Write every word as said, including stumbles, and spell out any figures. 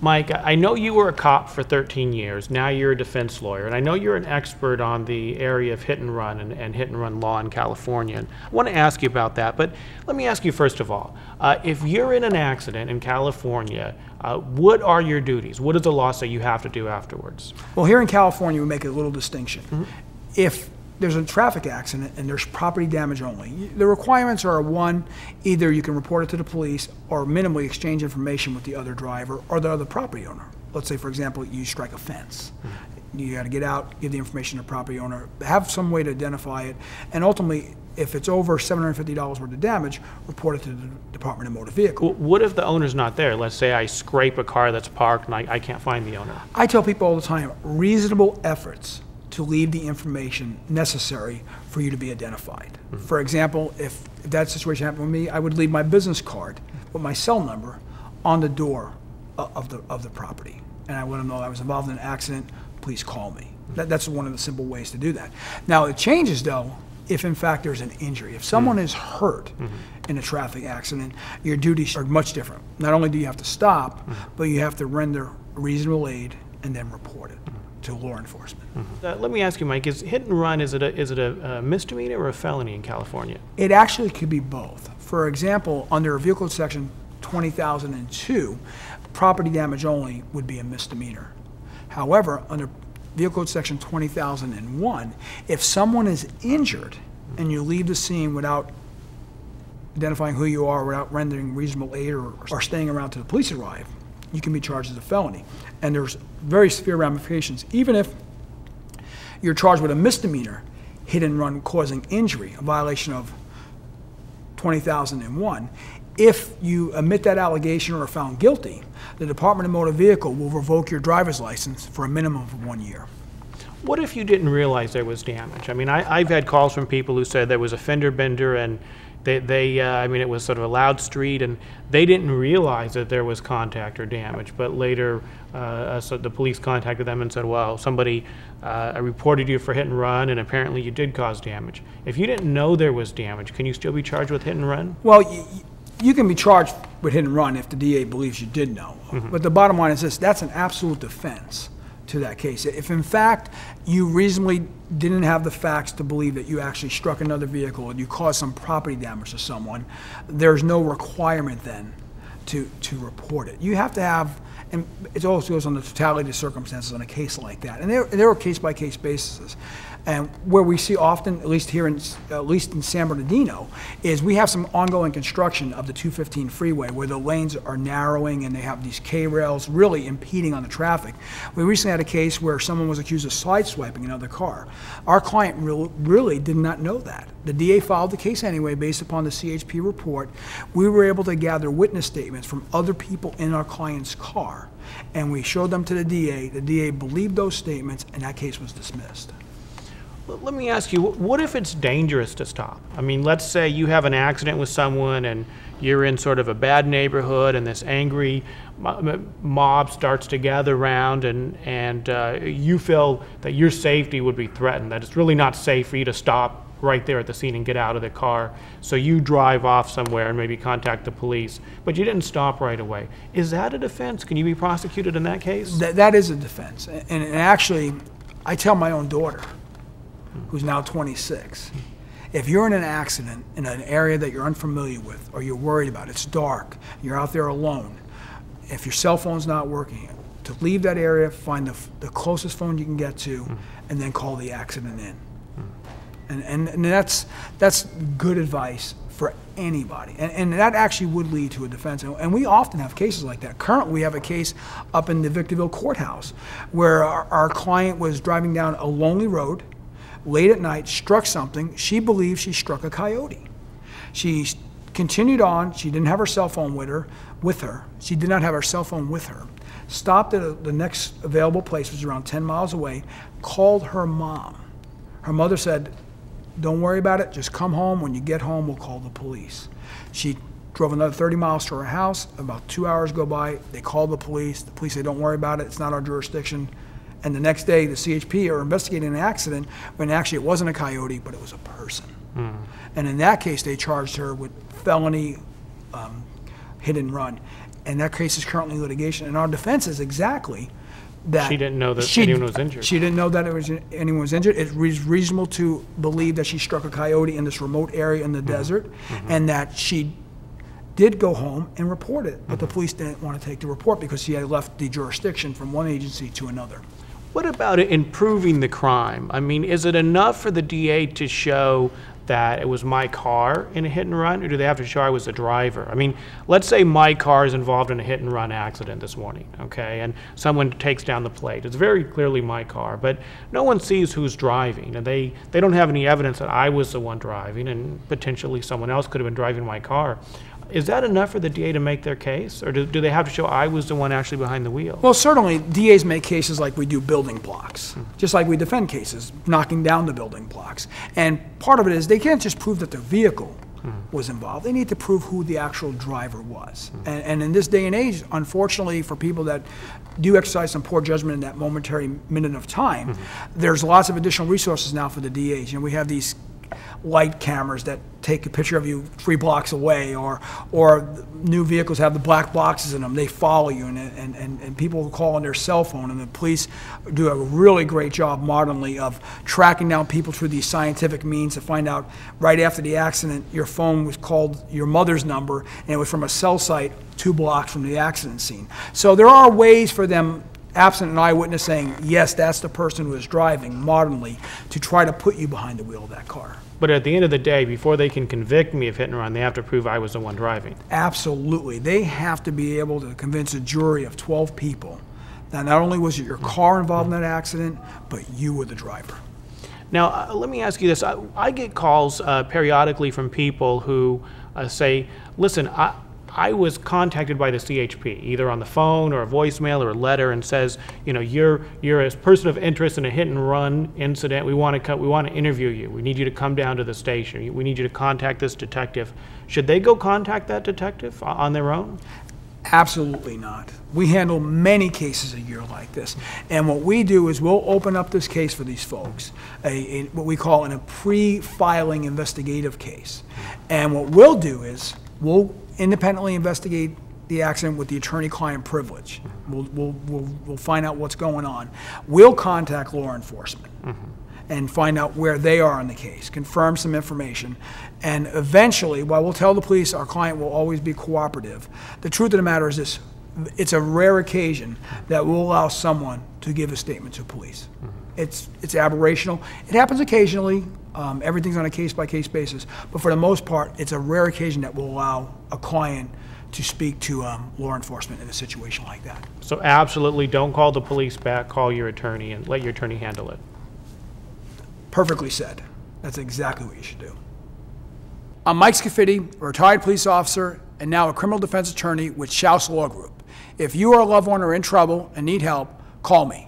Mike, I know you were a cop for thirteen years. Now you're a defense lawyer, and I know you're an expert on the area of hit and run and, and hit and run law in California. And I want to ask you about that, but let me ask you first of all, uh, if you're in an accident in California, uh, what are your duties? What does the law say you have to do afterwards? Well, here in California, we make a little distinction. Mm-hmm. If there's a traffic accident and there's property damage only, the requirements are one, either you can report it to the police or minimally exchange information with the other driver or the other property owner. Let's say, for example, you strike a fence. Mm-hmm. You gotta get out, give the information to the property owner, have some way to identify it, and ultimately, if it's over seven hundred fifty dollars worth of damage, report it to the Department of Motor Vehicles. What if the owner's not there? Let's say I scrape a car that's parked and I, I can't find the owner. I tell people all the time, reasonable efforts to leave the information necessary for you to be identified. Mm-hmm. For example, if, if that situation happened with me, I would leave my business card with my cell number on the door of the, of the property. And I would let them know I was involved in an accident, please call me. Mm-hmm. that, that's one of the simple ways to do that. Now it changes though, if in fact there's an injury. If someone mm-hmm. is hurt mm-hmm. in a traffic accident, your duties are much different. Not only do you have to stop, mm-hmm. but you have to render reasonable aid and then report it. Mm-hmm. to law enforcement. Mm-hmm. uh, let me ask you, Mike, is hit and run, is it, a, is it a, a misdemeanor or a felony in California? It actually could be both. For example, under a Vehicle Code Section twenty thousand two, property damage only would be a misdemeanor. However, under Vehicle Code Section twenty thousand one, if someone is injured and you leave the scene without identifying who you are, without rendering reasonable aid or, or staying around till the police arrive, you can be charged as a felony. And there's very severe ramifications. Even if you're charged with a misdemeanor, hit and run causing injury, a violation of twenty thousand one, if you admit that allegation or are found guilty, the Department of Motor Vehicle will revoke your driver's license for a minimum of one year. What if you didn't realize there was damage? I mean, I, I've had calls from people who said there was a fender bender and They, they uh, I mean, it was sort of a loud street, and they didn't realize that there was contact or damage. But later, uh, so the police contacted them and said, well, somebody uh, reported you for hit and run, and apparently you did cause damage. If you didn't know there was damage, can you still be charged with hit and run? Well, y you can be charged with hit and run if the D A believes you did know. Mm-hmm. But the bottom line is this, that's an absolute defense to that case. If in fact you reasonably didn't have the facts to believe that you actually struck another vehicle and you caused some property damage to someone, there's no requirement then to, to report it. You have to have, and it also goes on the totality of circumstances on a case like that. And there, there are case by case bases. And where we see often, at least here in, at least in San Bernardino, is we have some ongoing construction of the two fifteen freeway where the lanes are narrowing and they have these K-rails really impeding on the traffic. We recently had a case where someone was accused of sideswiping another car. Our client re really did not know that. The D A filed the case anyway based upon the C H P report. We were able to gather witness statements from other people in our client's car, and we showed them to the D A. The D A believed those statements, and that case was dismissed. Let me ask you, what if it's dangerous to stop? I mean, let's say you have an accident with someone and you're in sort of a bad neighborhood and this angry mob starts to gather around and, and uh, you feel that your safety would be threatened, that it's really not safe for you to stop right there at the scene and get out of the car. So you drive off somewhere and maybe contact the police, but you didn't stop right away. Is that a defense? Can you be prosecuted in that case? That, that is a defense. And, and actually, I tell my own daughter, who's now twenty-six. If you're in an accident in an area that you're unfamiliar with or you're worried about, it's dark, you're out there alone, if your cell phone's not working, to leave that area, find the, the closest phone you can get to, mm. and then call the accident in. Mm. And, and, and that's, that's good advice for anybody. And, and that actually would lead to a defense. And, and we often have cases like that. Currently, we have a case up in the Victorville courthouse where our, our client was driving down a lonely road late at night, struck something. She believed she struck a coyote. She continued on. She didn't have her cell phone with her. With her, she did not have her cell phone with her. Stopped at a, the next available place, which was around ten miles away. Called her mom. Her mother said, "Don't worry about it. Just come home. When you get home, we'll call the police." She drove another thirty miles to her house. About two hours go by. They called the police. The police said, "Don't worry about it. It's not our jurisdiction." And the next day, the C H P are investigating an accident when actually it wasn't a coyote, but it was a person. Mm. And in that case, they charged her with felony um, hit and run. and that case is currently in litigation. And our defense is exactly that. She didn't know that she, anyone was injured. She didn't know that it was, anyone was injured. It was reasonable to believe that she struck a coyote in this remote area in the mm-hmm. desert, mm-hmm. and that she did go home and report it. But mm-hmm. the police didn't want to take the report because she had left the jurisdiction from one agency to another. What about improving the crime? I mean, is it enough for the D A to show that it was my car in a hit and run, or do they have to show I was the driver? I mean, let's say my car is involved in a hit and run accident this morning, okay, and someone takes down the plate. It's very clearly my car, but no one sees who's driving, and they, they don't have any evidence that I was the one driving, and potentially someone else could have been driving my car. Is that enough for the D A to make their case, or do, do they have to show I was the one actually behind the wheel? Well, certainly D As make cases like we do building blocks, mm-hmm. just like we defend cases, knocking down the building blocks. And part of it is they can't just prove that the vehicle mm-hmm. was involved. They need to prove who the actual driver was. Mm-hmm. and, and in this day and age, unfortunately, for people that do exercise some poor judgment in that momentary minute of time, mm-hmm. there's lots of additional resources now for the D As. You know, we have these light cameras that take a picture of you three blocks away, or or new vehicles have the black boxes in them. They follow you, and and, and, and people call on their cell phone, and the police do a really great job modernly of tracking down people through these scientific means to find out right after the accident your phone was called your mother's number, and it was from a cell site two blocks from the accident scene. So there are ways for them, absent an eyewitness saying, yes, that's the person who was driving, modernly, to try to put you behind the wheel of that car. But at the end of the day, before they can convict me of hit and run, they have to prove I was the one driving. Absolutely. They have to be able to convince a jury of twelve people that not only was it your car involved in that accident, but you were the driver. Now, uh, let me ask you this. I, I get calls uh, periodically from people who uh, say, listen, I... I was contacted by the C H P, either on the phone or a voicemail or a letter, and says, you know, you're you're a person of interest in a hit and run incident. We want to come, we want to interview you. We need you to come down to the station. We need you to contact this detective. Should they go contact that detective on their own? Absolutely not. We handle many cases a year like this, and what we do is we'll open up this case for these folks, a, a, what we call in a pre-filing investigative case, and what we'll do is we'll independently investigate the accident with the attorney-client privilege. We'll, we'll, we'll, we'll find out what's going on. We'll contact law enforcement mm-hmm. and find out where they are in the case, confirm some information, and eventually, while we'll tell the police our client will always be cooperative, the truth of the matter is this: it's a rare occasion that will allow someone to give a statement to police. Mm-hmm. It's, it's aberrational. It happens occasionally. Um, everything's on a case-by-case basis, but for the most part, it's a rare occasion that will allow a client to speak to um, law enforcement in a situation like that. So absolutely don't call the police back, call your attorney and let your attorney handle it. Perfectly said. That's exactly what you should do. I'm Mike Scafidi, a retired police officer and now a criminal defense attorney with Shouse Law Group. If you or a loved one are in trouble and need help, call me.